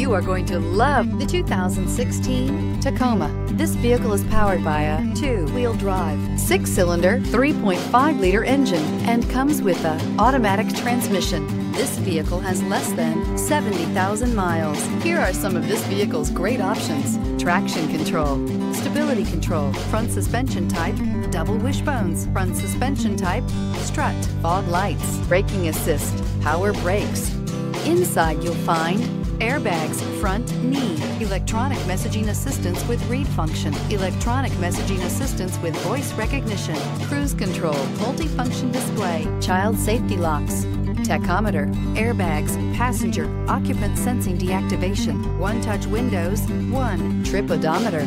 You are going to love the 2016 Tacoma. This vehicle is powered by a 2-wheel drive, 6-cylinder, 3.5-liter engine, and comes with an automatic transmission. This vehicle has less than 70,000 miles. Here are some of this vehicle's great options: traction control, stability control, front suspension type, double wishbones, front suspension type, strut, fog lights, braking assist, power brakes. Inside you'll find airbags, front knee, electronic messaging assistance with read function, electronic messaging assistance with voice recognition, cruise control, multifunction display, child safety locks, tachometer, airbags, passenger occupant sensing deactivation, one-touch windows, one trip odometer.